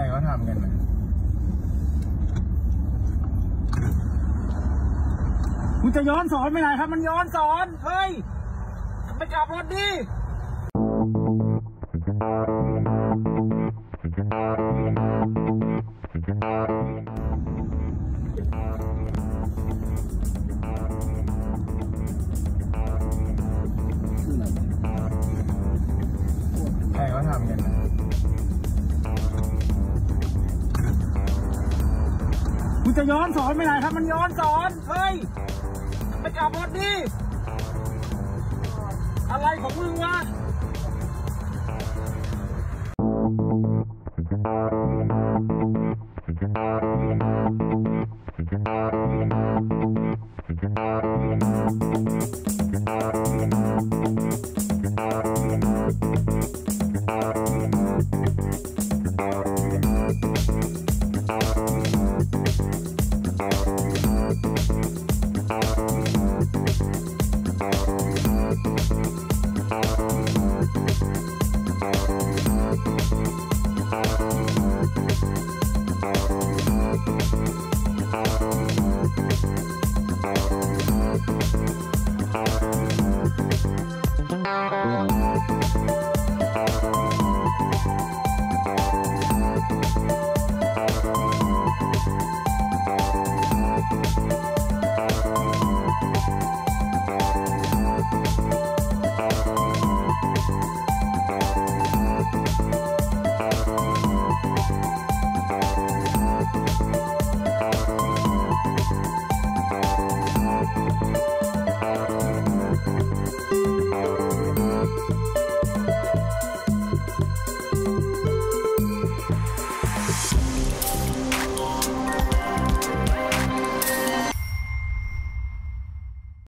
รเขาทำกันนะคุณจะย้อนสอนไม่ไหนครับมันย้อนสอนเฮ้ยไปกลับรถดิคุณจะย้อนสอนไม่ไหนครับมันย้อนสอนเฮ้ยไปกลับรถดิอะไรของมึงวะ